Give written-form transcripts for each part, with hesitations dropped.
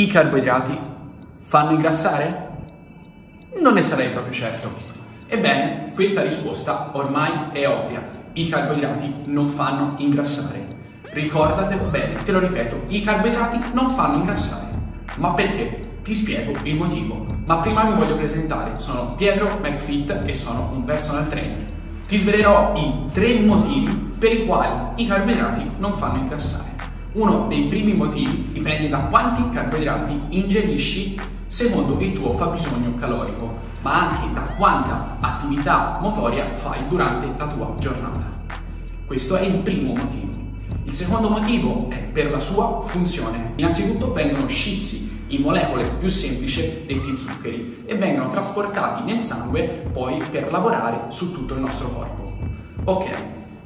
I carboidrati fanno ingrassare? Non ne sarei proprio certo. Ebbene, questa risposta ormai è ovvia. I carboidrati non fanno ingrassare. Ricordatelo bene, te lo ripeto, i carboidrati non fanno ingrassare. Ma perché? Ti spiego il motivo, ma prima mi voglio presentare. Sono Pietro McFit e sono un personal trainer. Ti svelerò i 3 motivi per i quali i carboidrati non fanno ingrassare. Uno dei primi motivi dipende da quanti carboidrati ingerisci secondo il tuo fabbisogno calorico, ma anche da quanta attività motoria fai durante la tua giornata. Questo è il primo motivo. Il secondo motivo è per la sua funzione. Innanzitutto vengono scissi in molecole più semplici detti zuccheri e vengono trasportati nel sangue poi per lavorare su tutto il nostro corpo. Ok,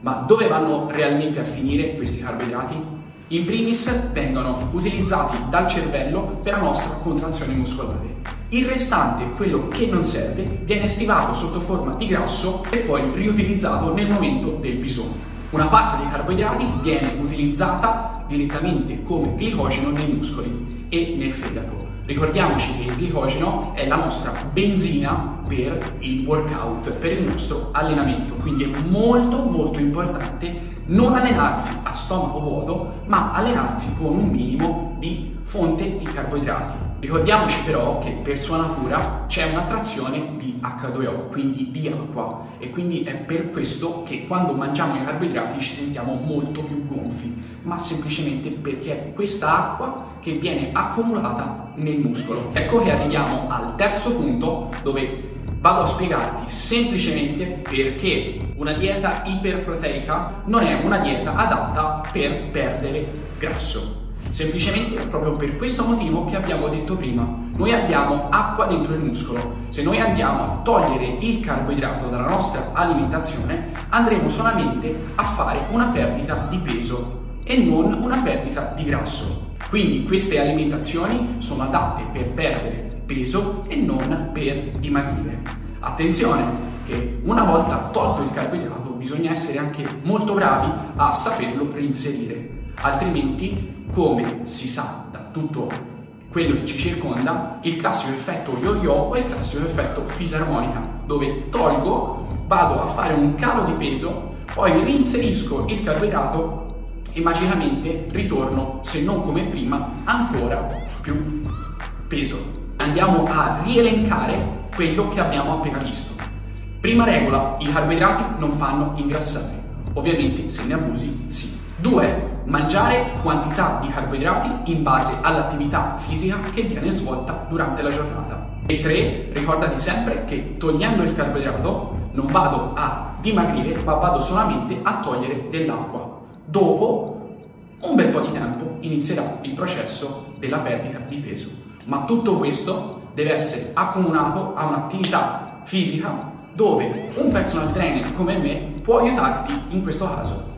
ma dove vanno realmente a finire questi carboidrati? In primis vengono utilizzati dal cervello per la nostra contrazione muscolare. Il restante, quello che non serve, viene stivato sotto forma di grasso e poi riutilizzato nel momento del bisogno. Una parte dei carboidrati viene utilizzata direttamente come glicogeno nei muscoli e nel fegato. Ricordiamoci che il glicogeno è la nostra benzina per il workout, per il nostro allenamento, quindi è molto importante non allenarsi a stomaco vuoto, ma allenarsi con un minimo di fonte di carboidrati. Ricordiamoci però che per sua natura c'è un'attrazione di H2O, quindi di acqua, e quindi è per questo che quando mangiamo i carboidrati ci sentiamo molto più gonfi, ma semplicemente perché è questa acqua che viene accumulata nel muscolo. Ecco che arriviamo al terzo punto, dove vado a spiegarti semplicemente perché una dieta iperproteica non è una dieta adatta per perdere grasso. Semplicemente è proprio per questo motivo che abbiamo detto prima. Noi abbiamo acqua dentro il muscolo. Se noi andiamo a togliere il carboidrato dalla nostra alimentazione, andremo solamente a fare una perdita di peso e non una perdita di grasso. Quindi queste alimentazioni sono adatte per perdere peso e non per dimagrire. Attenzione, che una volta tolto il carboidrato bisogna essere anche molto bravi a saperlo reinserire, altrimenti, come si sa da tutto quello che ci circonda, il classico effetto yo-yo o il classico effetto fisarmonica, dove tolgo, vado a fare un calo di peso, poi reinserisco il carboidrato e magicamente ritorno, se non come prima, ancora più peso. Andiamo a rielencare quello che abbiamo appena visto. Prima regola, i carboidrati non fanno ingrassare. Ovviamente se ne abusi, sì. 2. Mangiare quantità di carboidrati in base all'attività fisica che viene svolta durante la giornata. E 3. Ricordati sempre che togliendo il carboidrato non vado a dimagrire, ma vado solamente a togliere dell'acqua. Dopo un bel po' di tempo inizierà il processo della perdita di peso, ma tutto questo deve essere accomunato a un'attività fisica dove un personal trainer come me può aiutarti in questo caso.